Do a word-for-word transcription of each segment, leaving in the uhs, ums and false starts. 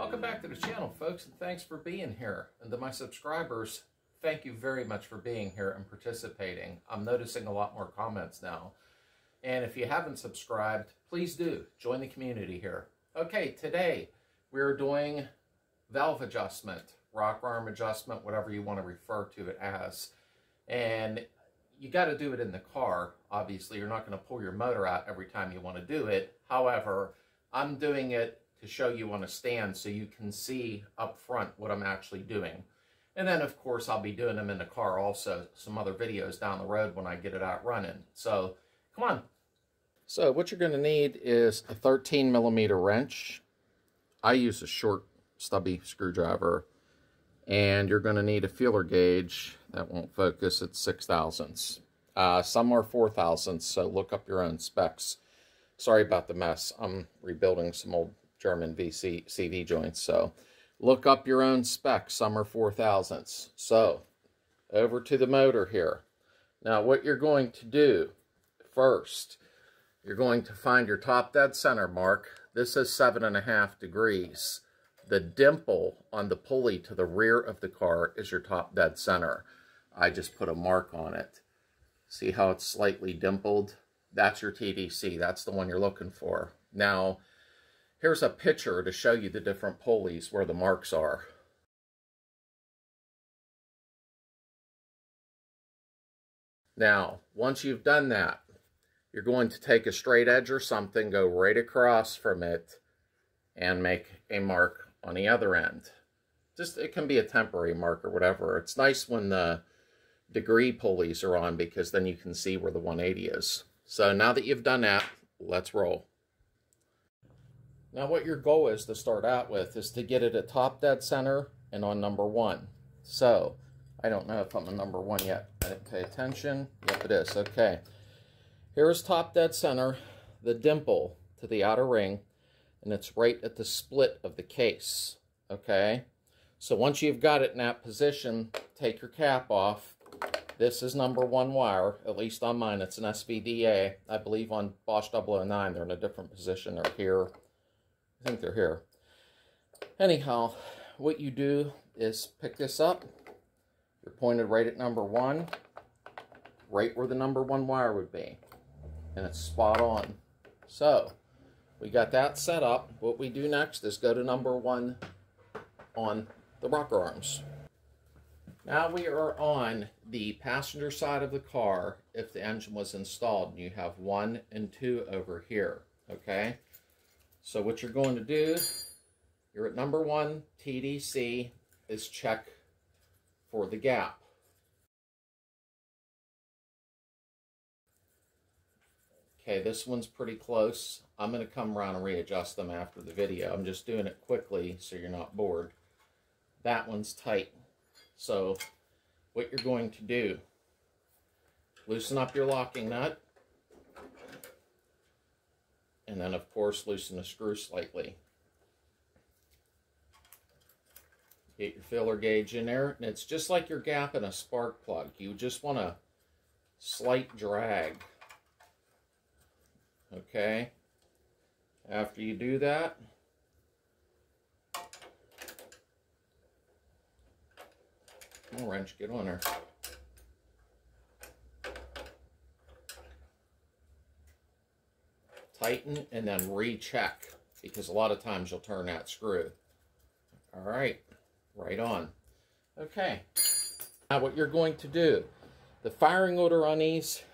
Welcome back to the channel, folks, and thanks for being here. And to my subscribers, thank you very much for being here and participating. I'm noticing a lot more comments now. And if you haven't subscribed, please do. Join the community here. Okay, today we're doing valve adjustment, rocker arm adjustment, whatever you want to refer to it as. And you got to do it in the car. Obviously, you're not going to pull your motor out every time you want to do it. However, I'm doing it to show you on a stand so you can see up front what I'm actually doing. And then of course I'll be doing them in the car also, some other videos down the road when I get it out running. So come on. So what you're gonna need is a thirteen millimeter wrench. I use a short stubby screwdriver, and you're gonna need a feeler gauge that won't focus. It's six thousandths. Uh, some are four thousandths, so look up your own specs. Sorry about the mess. I'm rebuilding some old German V C, C V joints, so look up your own specs. Some are four thousandths. So over to the motor here. Now what you're going to do first, you're going to find your top dead center mark. This is seven and a half degrees. The dimple on the pulley to the rear of the car is your top dead center. I just put a mark on it. See how it's slightly dimpled? That's your T D C. That's the one you're looking for. Now, here's a picture to show you the different pulleys where the marks are. Now, once you've done that, you're going to take a straight edge or something, go right across from it, and make a mark on the other end. Just, it can be a temporary mark or whatever. It's nice when the degree pulleys are on because then you can see where the one eighty is. So now that you've done that, let's roll. Now what your goal is to start out with is to get it at top dead center and on number one. So, I don't know if I'm on number one yet. I didn't pay attention. Yep, it is. Okay. Here's top dead center, the dimple to the outer ring, and it's right at the split of the case. Okay? So once you've got it in that position, take your cap off. This is number one wire, at least on mine. It's an S V D A. I believe on Bosch double oh nine, they're in a different position. They're here. I think they're here. Anyhow, what you do is pick this up. You're pointed right at number one, right where the number one wire would be. And it's spot on. So, we got that set up. What we do next is go to number one on the rocker arms. Now we are on the passenger side of the car if the engine was installed. And you have one and two over here, okay? So what you're going to do, you're at number one, T D C, is check for the gap. Okay, this one's pretty close. I'm going to come around and readjust them after the video. I'm just doing it quickly so you're not bored. That one's tight. So what you're going to do, loosen up your locking nut. And then, of course, loosen the screw slightly. Get your feeler gauge in there. And it's just like your gap in a spark plug. You just want a slight drag. Okay. After you do that, come on, wrench, get on there. Tighten and then recheck, because a lot of times you'll turn that screw. All right, right on. Okay, now what you're going to do, the firing order on these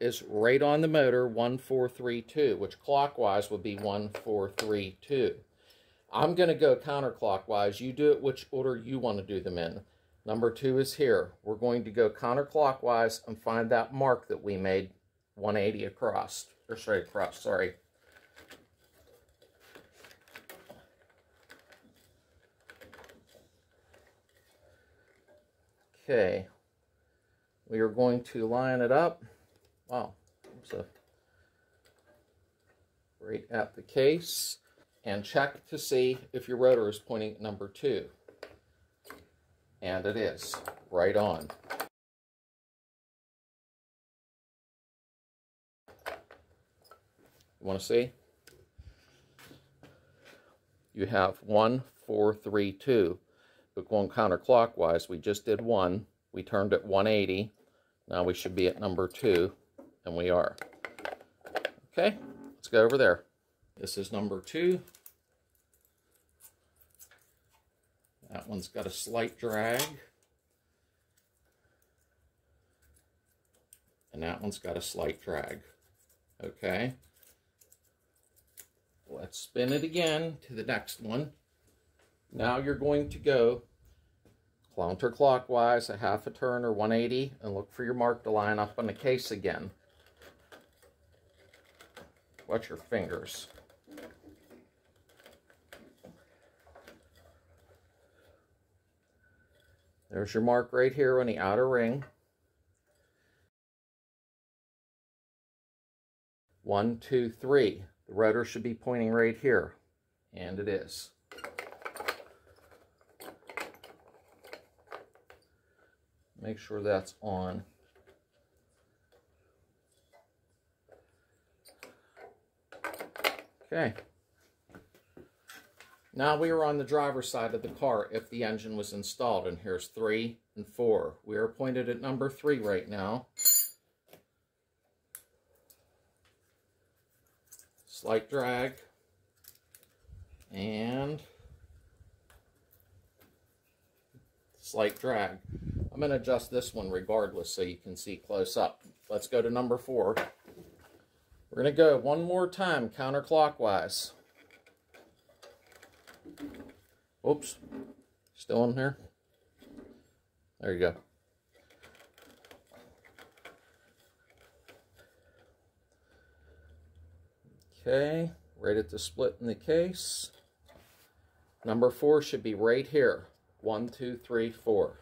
is right on the motor, one four three two, which clockwise would be one four three two. I'm going to go counterclockwise. You do it which order you want to do them in. Number two is here. We're going to go counterclockwise and find that mark that we made, one eighty across. Or straight across, sorry. Okay. We are going to line it up. Wow. So right at the case. And check to see if your rotor is pointing at number two. And it is. Right on. You want to see? You have one, four, three, two. But going counterclockwise, we just did one. We turned at one eighty. Now we should be at number two, and we are. Okay, let's go over there. This is number two. That one's got a slight drag. And that one's got a slight drag. Okay. Let's spin it again to the next one. Now you're going to go counterclockwise, a half a turn or one eighty, and look for your mark to line up on the case again. Watch your fingers. There's your mark right here on the outer ring. One, two, three. The rotor should be pointing right here, and it is. Make sure that's on. Okay. Now we are on the driver's side of the car if the engine was installed, and here's three and four. We are pointed at number three right now. Slight drag. And slight drag. I'm going to adjust this one regardless so you can see close up. Let's go to number four. We're going to go one more time counterclockwise. Oops, still in there. There you go. Okay, right at the split in the case. Number four should be right here. One, two, three, four.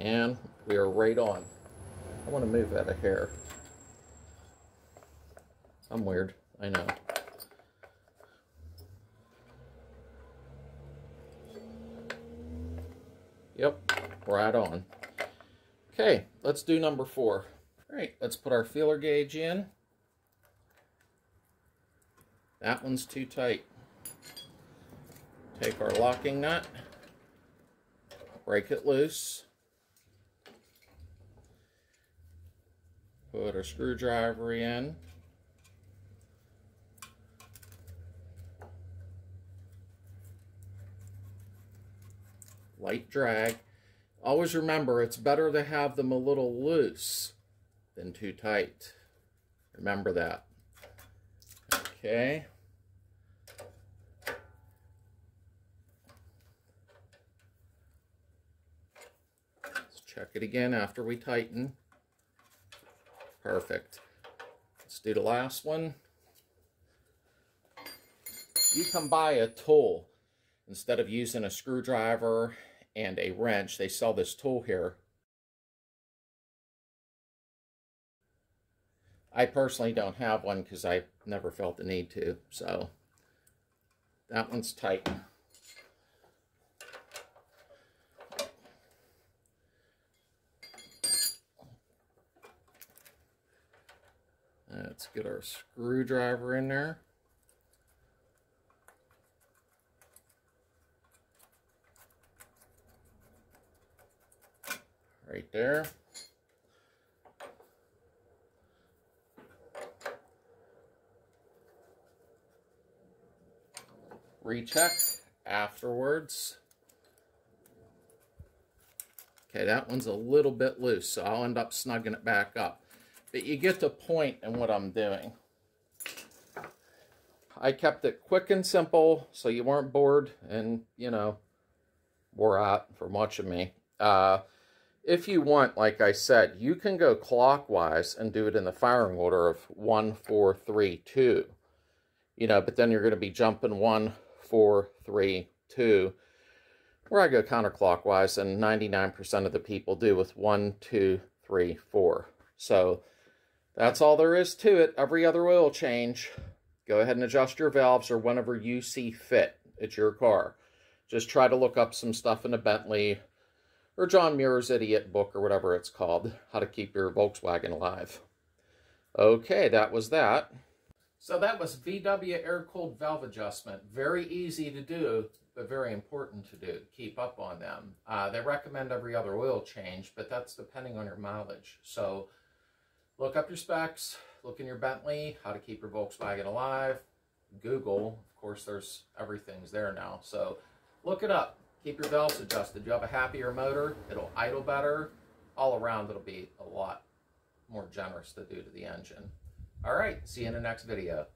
And we are right on. I want to move that a hair. I'm weird, I know. Yep, right on. Okay, let's do number four. All right, let's put our feeler gauge in. That one's too tight. Take our locking nut, break it loose. Put our screwdriver in. Light drag. Always remember, it's better to have them a little loose than too tight. Remember that. Okay. Let's check it again after we tighten. Perfect. Let's do the last one. You can buy a tool. Instead of using a screwdriver and a wrench, they sell this tool here. I personally don't have one because I never felt the need to, so that one's tight. Let's get our screwdriver in there. Right there. Recheck afterwards. Okay, that one's a little bit loose, so I'll end up snugging it back up. But you get the point in what I'm doing. I kept it quick and simple so you weren't bored and, you know, wore out for much of me. Uh, if you want, like I said, you can go clockwise and do it in the firing order of one, four, three, two. You know, but then you're going to be jumping one, four, three, two. Where I go counterclockwise, and ninety-nine percent of the people do with one, two, three, four. So that's all there is to it. Every other oil change, go ahead and adjust your valves or whenever you see fit. It's your car. Just try to look up some stuff in the Bentley or John Muir's idiot book or whatever it's called, How to Keep Your Volkswagen Alive. Okay, that was that. So that was V W air-cooled valve adjustment. Very easy to do, but very important to do. Keep up on them. Uh, they recommend every other oil change, but that's depending on your mileage. So look up your specs, look in your Bentley, How to Keep Your Volkswagen Alive, Google. Of course, there's everything's there now. So look it up. Keep your valves adjusted. You have a happier motor. It'll idle better. All around, it'll be a lot more generous to do to the engine. All right, see you in the next video.